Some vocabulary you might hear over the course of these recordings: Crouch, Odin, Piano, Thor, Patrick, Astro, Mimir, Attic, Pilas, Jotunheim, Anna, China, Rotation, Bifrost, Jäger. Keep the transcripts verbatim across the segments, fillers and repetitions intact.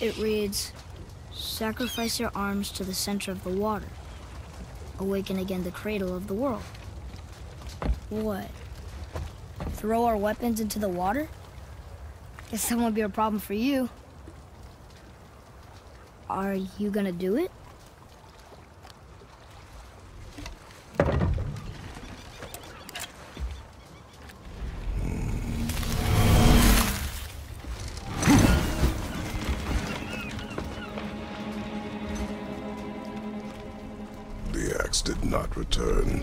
It reads, sacrifice your arms to the center of the water. Awaken again the cradle of the world. What? Throw our weapons into the water? Guess that won't be a problem for you. Are you gonna do it? The axe did not return.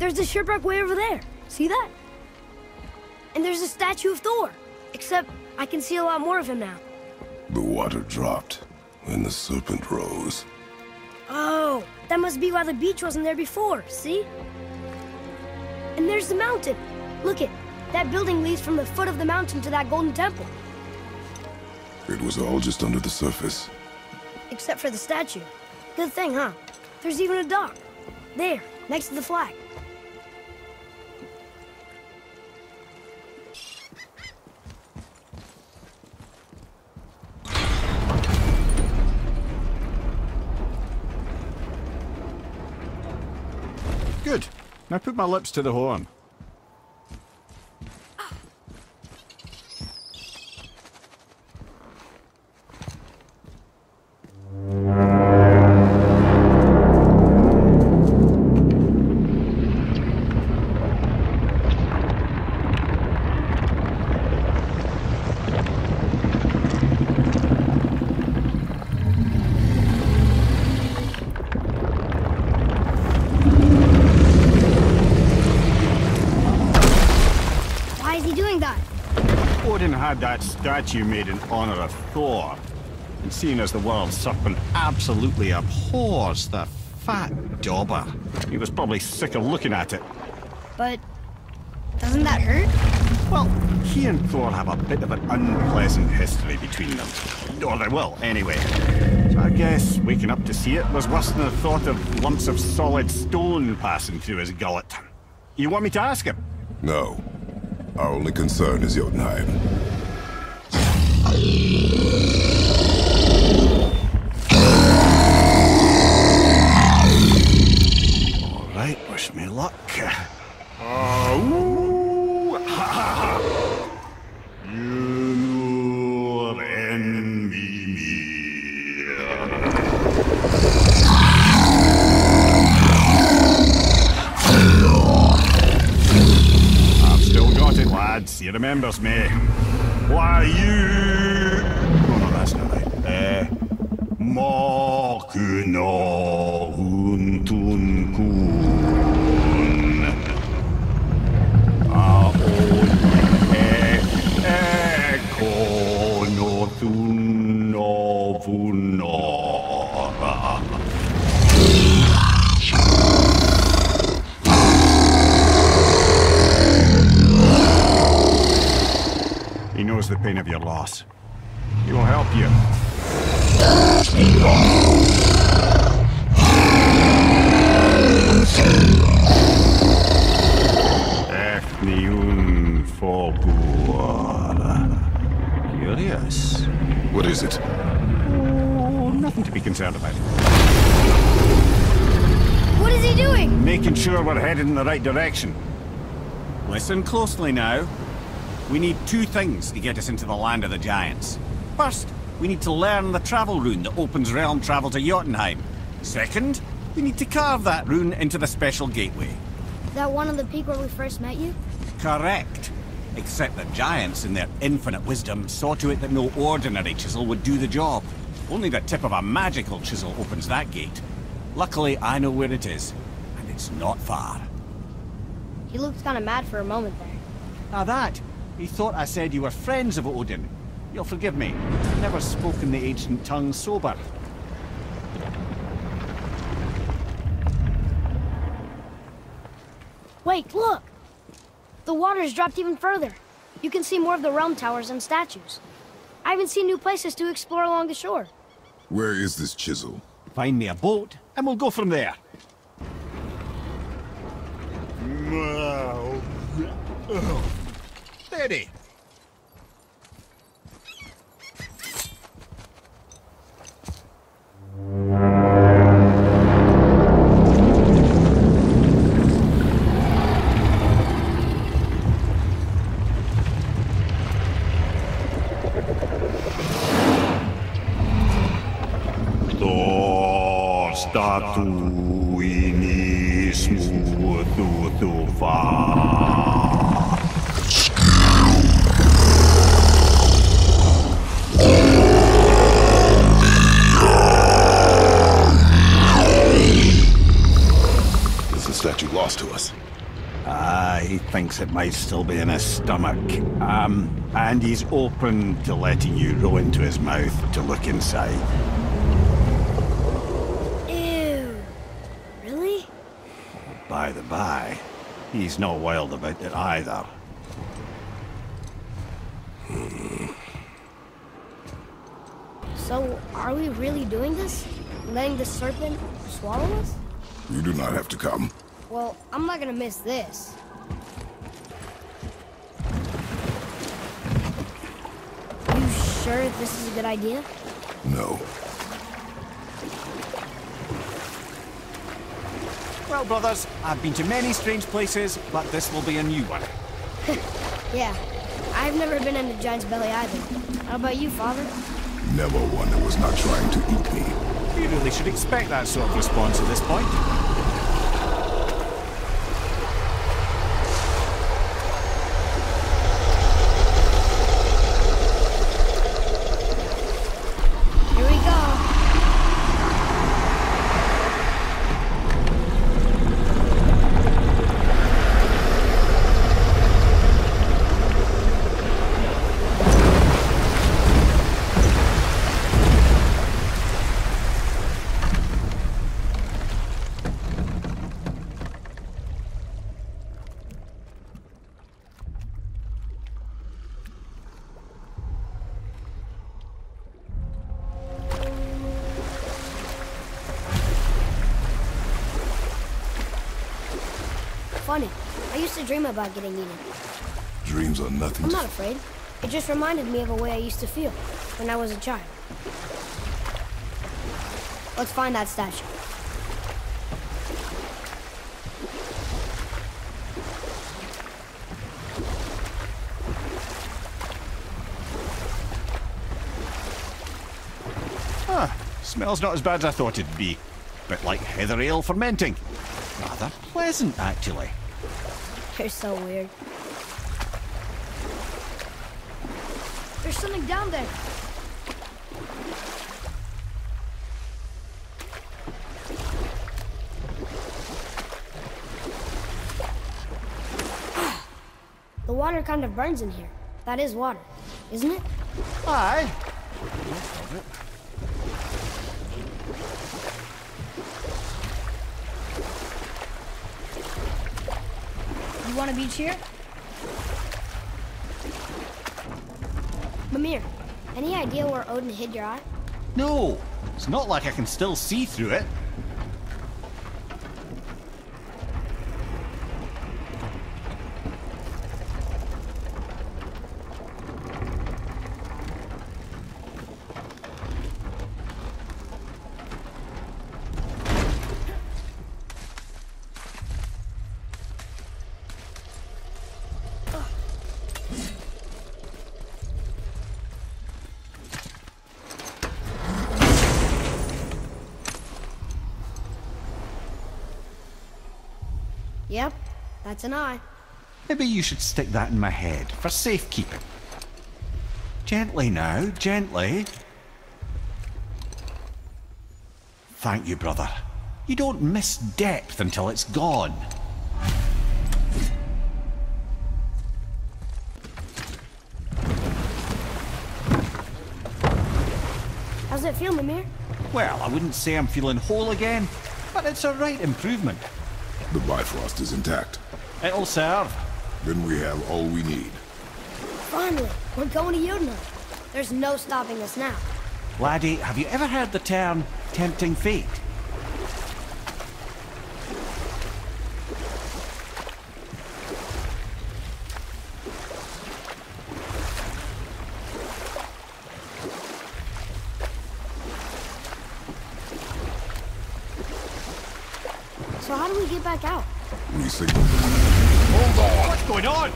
There's a shipwreck way over there. See that? And there's a statue of Thor. Except I can see a lot more of him now. The water dropped, and the serpent rose. Oh, that must be why the beach wasn't there before, see? And there's the mountain. Look it. That building leads from the foot of the mountain to that golden temple. It was all just under the surface. Except for the statue. Good thing, huh? There's even a dock. There, next to the flag. Good. Now put my lips to the horn. Oh. Odin had that statue made in honor of Thor, and seeing as the world serpent absolutely abhors the fat dauber, he was probably sick of looking at it. But doesn't that hurt? Well, he and Thor have a bit of an unpleasant history between them. Or they will, anyway. So I guess waking up to see it was worse than the thought of lumps of solid stone passing through his gullet. You want me to ask him? No. Our only concern is Jotunheim. All right, wish me luck. Uh, ooh, ha, ha, ha. You know of enemy. He remembers me. Why you... Oh, no, that's not right. Eh... Makuna Huntunkun. Aon... Eh... Ekonotunavunara. He knows the pain of your loss. He will help you. Curious. What is it? Oh, nothing to be concerned about. What is he doing? Making sure we're headed in the right direction. Listen closely now. We need two things to get us into the land of the giants. First, we need to learn the travel rune that opens realm travel to Jotunheim. Second, we need to carve that rune into the special gateway. Is that one on the peak where we first met you? Correct. Except the giants, in their infinite wisdom, saw to it that no ordinary chisel would do the job. Only the tip of a magical chisel opens that gate. Luckily, I know where it is, and it's not far. He looked kind of mad for a moment there. Now that, he thought I said you were friends of Odin. You'll forgive me. I've never spoken the ancient tongue sober. Wait, look! The water's dropped even further. You can see more of the realm towers and statues. I even see new places to explore along the shore. Where is this chisel? Find me a boat, and we'll go from there. Steady. Thor statu inismu tu tu fa. Is the statue lost to us? Ah, he thinks it might still be in his stomach. Um, and he's open to letting you row into his mouth to look inside. Ew. Really? By the by, he's not wild about it either. Hmm. So, are we really doing this? Letting the serpent swallow us? You do not have to come. Well, I'm not gonna miss this. Are you sure this is a good idea? No. Well, brothers, I've been to many strange places, but this will be a new one. Yeah, I've never been in the giant's belly either. How about you, Father? Never one that was not trying to eat me. You really should expect that sort of response at this point. Funny. I used to dream about getting eaten. Dreams are nothing. I'm not afraid. It just reminded me of a way I used to feel when I was a child. Let's find that statue. Ah, smells not as bad as I thought it'd be. Bit like heather ale fermenting. Rather pleasant, actually. You're so weird. There's something down there. The water kind of burns in here. That is water, isn't it? Aye. You want a beach here? Mimir, any idea where Odin hid your eye? No! It's not like I can still see through it. Yep, that's an eye. Maybe you should stick that in my head for safekeeping. Gently now, gently. Thank you, brother. You don't miss depth until it's gone. How's it feel, Mimir? Well, I wouldn't say I'm feeling whole again, but it's a right improvement. The Bifrost is intact. It'll serve. Then we have all we need. Finally, we're going to Jotunheim. There's no stopping us now. Laddie, have you ever heard the term tempting fate? So how do we get back out? We signal. Hold on! What's going on?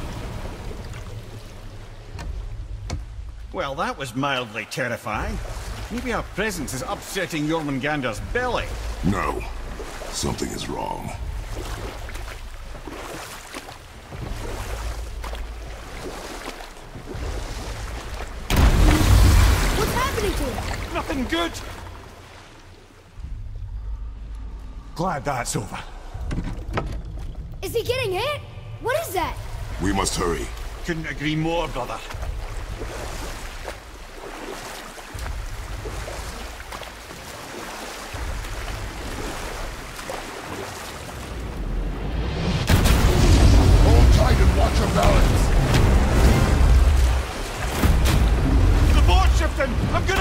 Well, that was mildly terrifying. Maybe our presence is upsetting Jormungandr's belly. No. Something is wrong. What's happening to him? Nothing good! Glad that's over. Is he getting hit? What is that? We must hurry. Couldn't agree more, brother. Hold tight and watch your balance. The board's shifting! I'm gonna...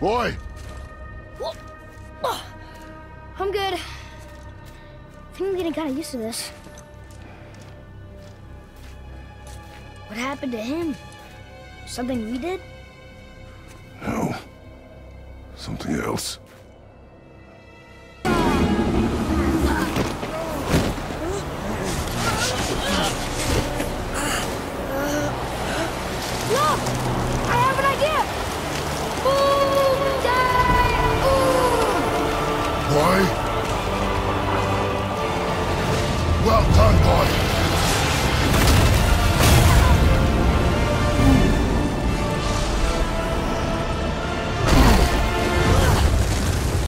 Boy! Oh, I'm good. I think I'm getting kind of used to this. What happened to him? Something we did? No. Something else. Well done, boy!